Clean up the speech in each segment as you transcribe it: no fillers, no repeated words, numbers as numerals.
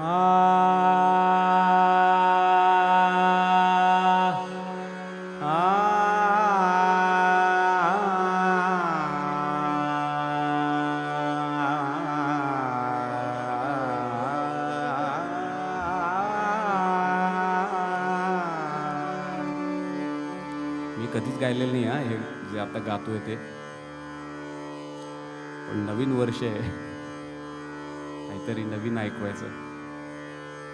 मी कधीच गायलेलं नाही हे जे आता गातोय ते, पण नवीन वर्ष आहे काहीतरी नवीन ऐकवायचं.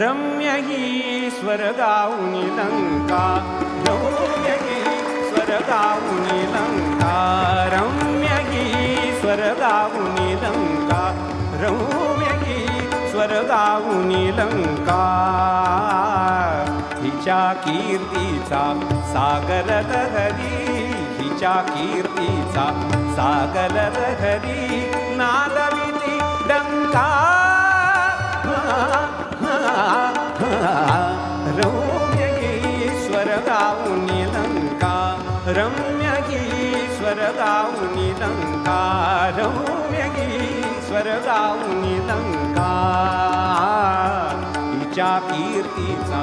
रम्य ही स्वर्गाहुनी लंका, रम्य ही स्वर्गाहुनी लंका, रम्य ही स्वर्गाहुनी लंका, रम्य ही स्वर्गाहुनी लंका. हिच्या कीर्तीचा सागर लहरी, हिच्या कीर्तीचा सागर लहरी, नादविती लंका. रम्य ही स्वर्गाहुनी लंका, रम्य ही स्वर्गाहुनी लंका, रम्य ही स्वर्गाहुनी लंका. हिच्या कीर्तीचा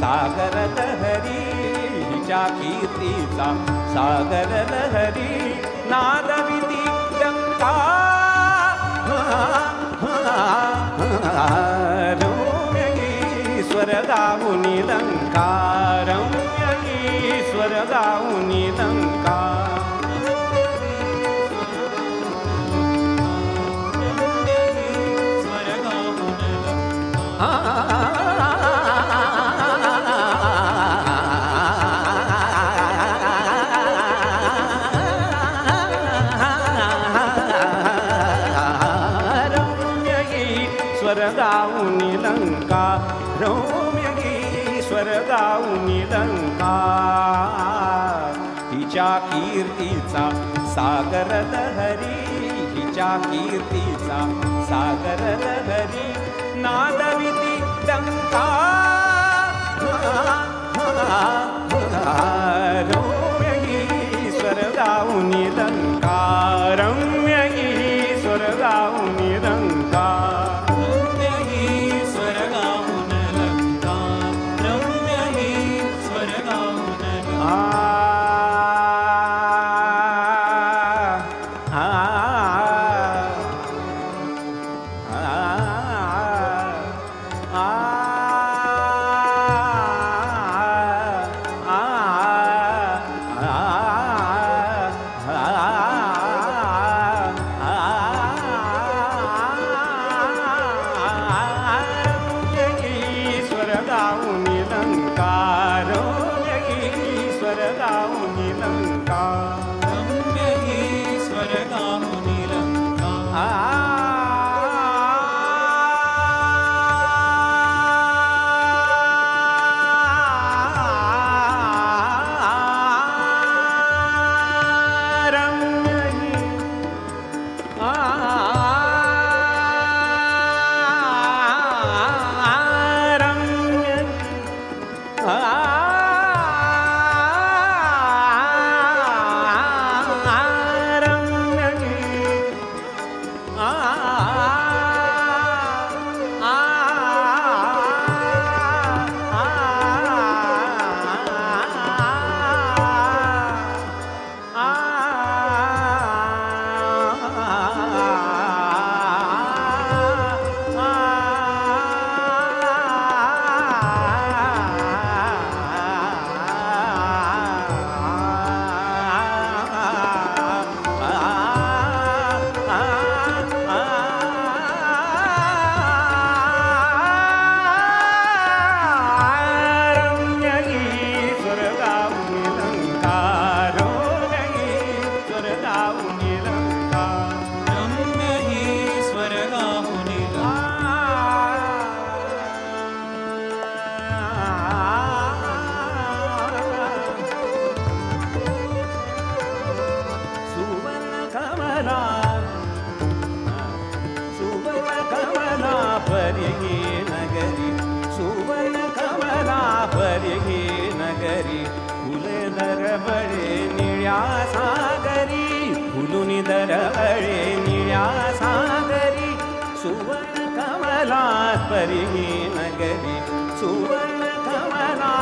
सागर लहरी, हिच्या कीर्तीचा सागर लहरी, नादविती लंका. स्वर्गाहुनी लंका, रम्य ही स्वर्गाहुनी लंका. रम्य ही स्वर्गाहुनी लंका, रम्य ही स्वर्गाहुनी लंका. हिच्या कीर्तीचा सागर लहरी, हिच्या कीर्तीचा सागर लहरी, नादविती लंका. रम्य ही स्वर्गाहुनी लंका, रम्य ही स्वर्गाहुनी लंका. पर्यगे नगरी सुवर्ण कमला पर्यगे नगरी फुले दरबळे निळ्या सागरी फुलुनी दरबळे निळ्या सागरी सुवर्ण कमला पर्यगे नगरी सुवर्ण कमला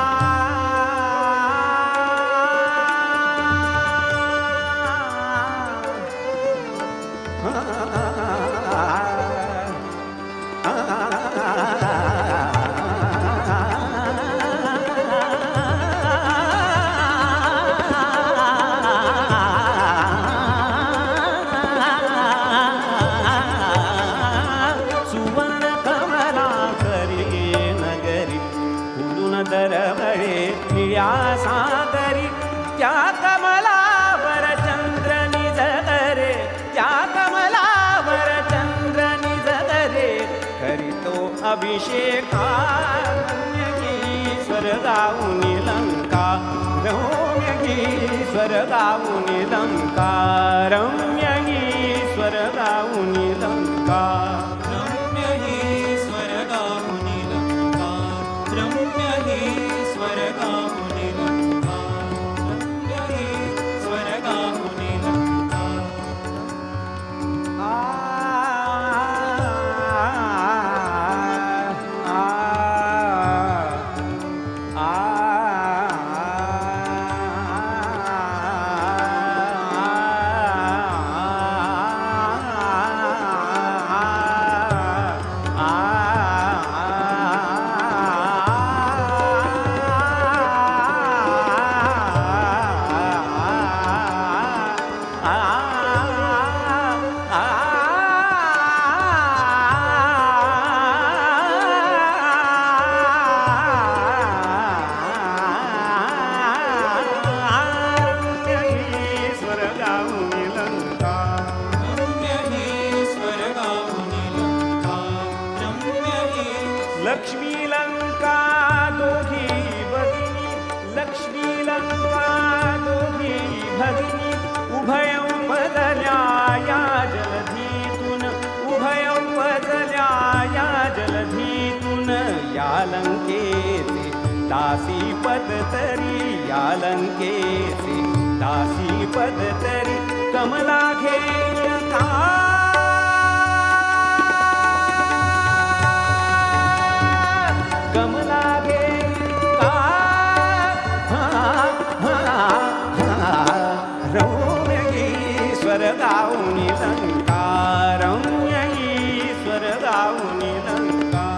अभिषेका रम्य ही स्वर्गाहुनी लंका रम्य ही स्वर्गाहुनी लंका रम्य ही स्वर्गाहुनी लंका रम्य ही स्वर्गाहुनी लंका रम्य ही स्वर्गाहुनी लंका रम्य ही स्वर्गाहुनी लंका लंकेते दासी पद तरी या लंकेते दासी पद तरी कमला घेता कमला घेता रम्य ही स्वर्गाहुनी लंका रम्य ही स्वर्गाहुनी लंका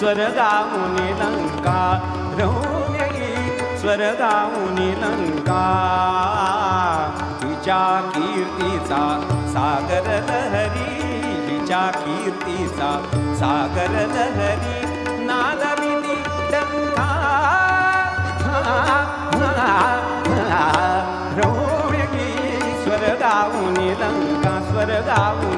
स्वर्गाहुनी लंका रम्य ही स्वर्गाहुनी लंका हिच्या कीर्तीचा सागर लहरी हिच्या कीर्तीचा सागर लहरी नादविनी डंका रम्य ही स्वर्गाहुनी लंका स्वर्गाहुनी